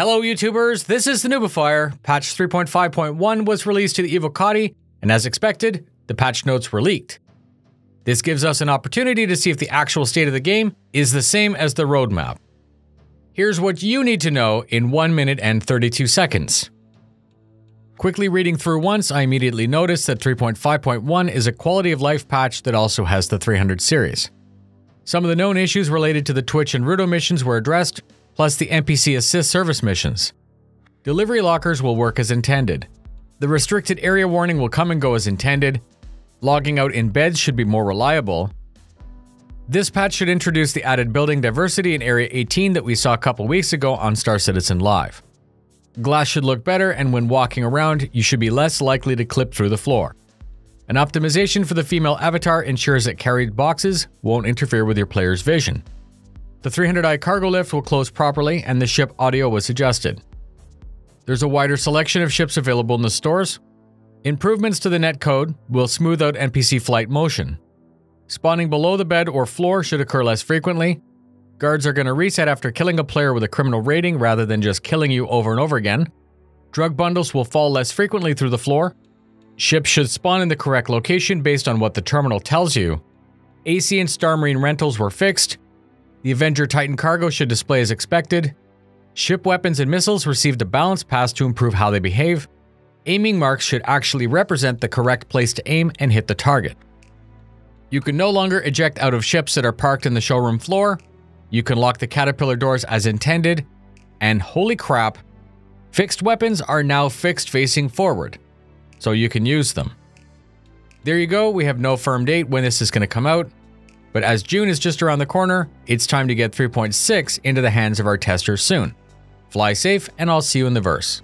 Hello YouTubers, this is the Noobifier. Patch 3.5.1 was released to the Evocati, and as expected, the patch notes were leaked. This gives us an opportunity to see if the actual state of the game is the same as the roadmap. Here's what you need to know in 1 minute and 32 seconds. Quickly reading through once, I immediately noticed that 3.5.1 is a quality of life patch that also has the 300 series. Some of the known issues related to the Twitch and Rudo missions were addressed, plus the NPC Assist service missions. Delivery lockers will work as intended. The restricted area warning will come and go as intended. Logging out in beds should be more reliable. This patch should introduce the added building diversity in Area 18 that we saw a couple weeks ago on Star Citizen Live. Glass should look better, and when walking around, you should be less likely to clip through the floor. An optimization for the female avatar ensures that carried boxes won't interfere with your player's vision. The 300i cargo lift will close properly, and the ship audio was adjusted. There's a wider selection of ships available in the stores. Improvements to the netcode will smooth out NPC flight motion. Spawning below the bed or floor should occur less frequently. Guards are going to reset after killing a player with a criminal rating rather than just killing you over and over again. Drug bundles will fall less frequently through the floor. Ships should spawn in the correct location based on what the terminal tells you. AC and Star Marine rentals were fixed. The Avenger Titan cargo should display as expected. Ship weapons and missiles received a balance pass to improve how they behave. Aiming marks should actually represent the correct place to aim and hit the target. You can no longer eject out of ships that are parked in the showroom floor. You can lock the Caterpillar doors as intended. And holy crap, fixed weapons are now fixed facing forward, so you can use them. There you go, we have no firm date when this is going to come out, but as June is just around the corner, it's time to get 3.6 into the hands of our testers soon. Fly safe, and I'll see you in the verse.